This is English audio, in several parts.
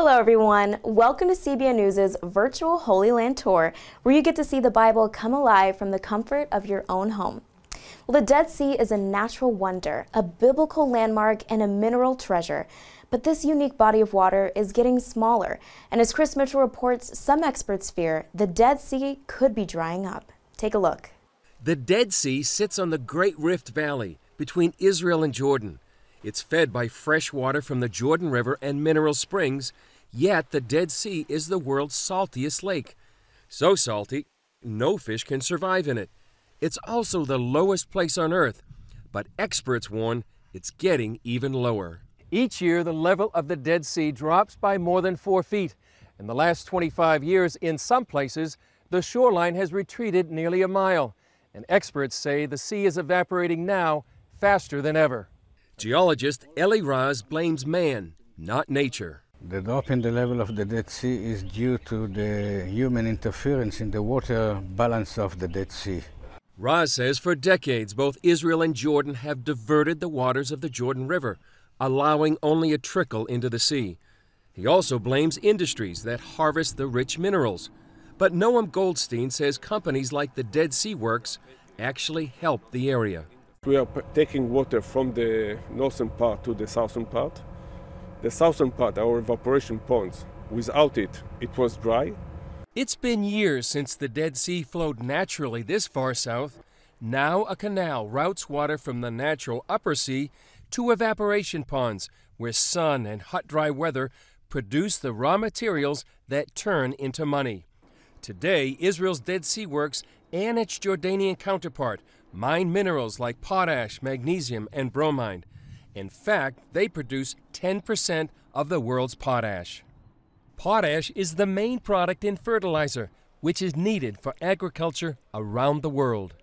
Hello everyone, welcome to CBN News' virtual Holy Land Tour, where you get to see the Bible come alive from the comfort of your own home. Well, the Dead Sea is a natural wonder, a biblical landmark, and a mineral treasure. But this unique body of water is getting smaller, and as Chris Mitchell reports, some experts fear the Dead Sea could be drying up. Take a look. The Dead Sea sits on the Great Rift Valley between Israel and Jordan. It's fed by fresh water from the Jordan River and mineral springs, yet the Dead Sea is the world's saltiest lake. So salty, no fish can survive in it. It's also the lowest place on Earth, but experts warn it's getting even lower. Each year, the level of the Dead Sea drops by more than 4 feet. In the last 25 years, in some places, the shoreline has retreated nearly a mile. And experts say the sea is evaporating now faster than ever. Geologist Eli Raz blames man, not nature. The drop in the level of the Dead Sea is due to the human interference in the water balance of the Dead Sea. Raz says for decades, both Israel and Jordan have diverted the waters of the Jordan River, allowing only a trickle into the sea. He also blames industries that harvest the rich minerals. But Noam Goldstein says companies like the Dead Sea Works actually help the area. We are taking water from the northern part to the southern part. The southern part, our evaporation ponds, without it, it was dry. It's been years since the Dead Sea flowed naturally this far south. Now a canal routes water from the natural upper sea to evaporation ponds, where sun and hot, dry weather produce the raw materials that turn into money. Today, Israel's Dead Sea Works and its Jordanian counterpart mine minerals like potash, magnesium, and bromine. In fact, they produce 10% of the world's potash. Potash is the main product in fertilizer, which is needed for agriculture around the world.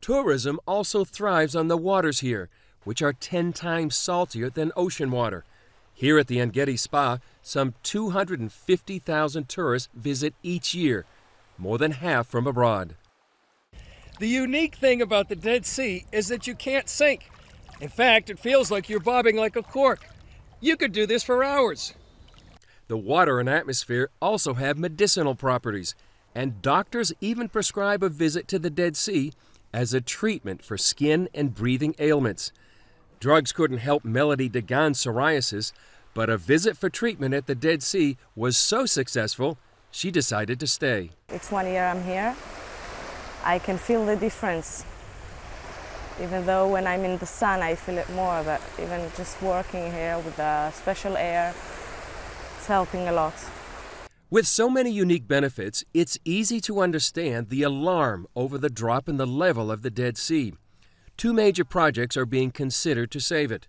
Tourism also thrives on the waters here, which are 10 times saltier than ocean water. Here at the Ein Gedi Spa, some 250,000 tourists visit each year, more than half from abroad. The unique thing about the Dead Sea is that you can't sink. In fact, it feels like you're bobbing like a cork. You could do this for hours. The water and atmosphere also have medicinal properties, and doctors even prescribe a visit to the Dead Sea as a treatment for skin and breathing ailments. Drugs couldn't help Melody Degan's psoriasis, but a visit for treatment at the Dead Sea was so successful, she decided to stay. It's 1 year I'm here. I can feel the difference, even though when I'm in the sun I feel it more, but even just working here with the special air, it's helping a lot. With so many unique benefits, it's easy to understand the alarm over the drop in the level of the Dead Sea. Two major projects are being considered to save it.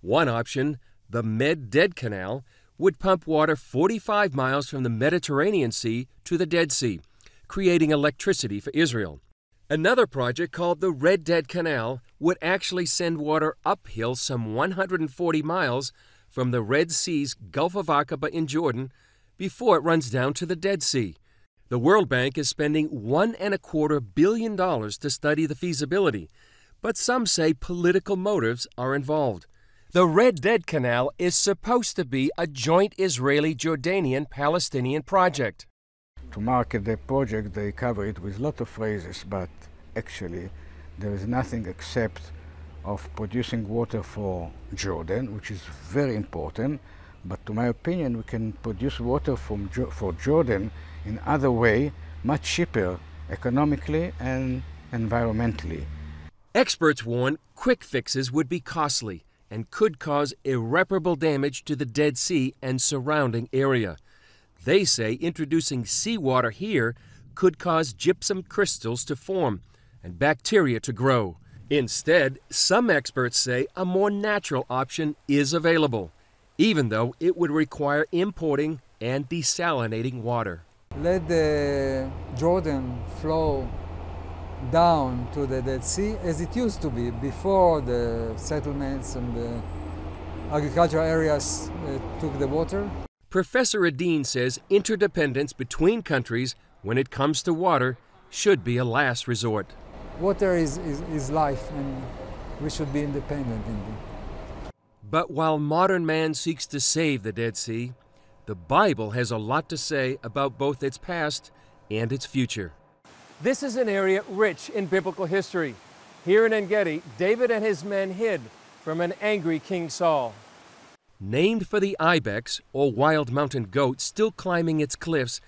One option, the Med-Dead Canal, would pump water 45 miles from the Mediterranean Sea to the Dead Sea, creating electricity for Israel. Another project called the Red Dead Canal would actually send water uphill some 140 miles from the Red Sea's Gulf of Aqaba in Jordan before it runs down to the Dead Sea. The World Bank is spending $1.25 billion to study the feasibility, but some say political motives are involved. The Red Dead Canal is supposed to be a joint Israeli-Jordanian-Palestinian project. To market the project, they cover it with a lot of phrases, but actually there is nothing except of producing water for Jordan, which is very important. But to my opinion, we can produce water for Jordan in other way, much cheaper economically and environmentally. Experts warn quick fixes would be costly and could cause irreparable damage to the Dead Sea and surrounding area. They say introducing seawater here could cause gypsum crystals to form and bacteria to grow. Instead, some experts say a more natural option is available, even though it would require importing and desalinating water. Let the Jordan flow down to the Dead Sea as it used to be before the settlements and the agricultural areas took the water. Professor Adin says interdependence between countries when it comes to water should be a last resort. Water is life, and we should be independent. But while modern man seeks to save the Dead Sea, The Bible has a lot to say about both its past and its future. This is an area rich in biblical history. Here in Ein Gedi, David and his men hid from an angry King Saul. Named for the ibex, or wild mountain goat, still climbing its cliffs,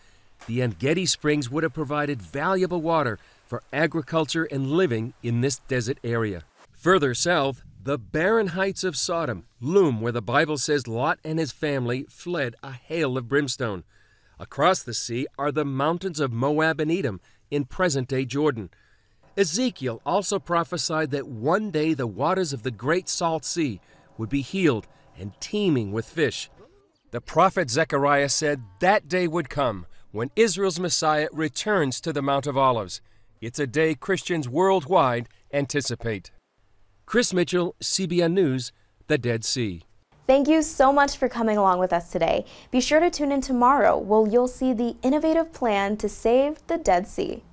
the Ein Gedi Springs would have provided valuable water for agriculture and living in this desert area. Further south, the barren heights of Sodom loom where the Bible says Lot and his family fled a hail of brimstone. Across the sea are the mountains of Moab and Edom in present-day Jordan. Ezekiel also prophesied that one day the waters of the great salt sea would be healed and teeming with fish. The prophet Zechariah said that day would come when Israel's Messiah returns to the Mount of Olives. It's a day Christians worldwide anticipate. Chris Mitchell, CBN News, the Dead Sea. Thank you so much for coming along with us today. Be sure to tune in tomorrow where you'll see the innovative plan to save the Dead Sea.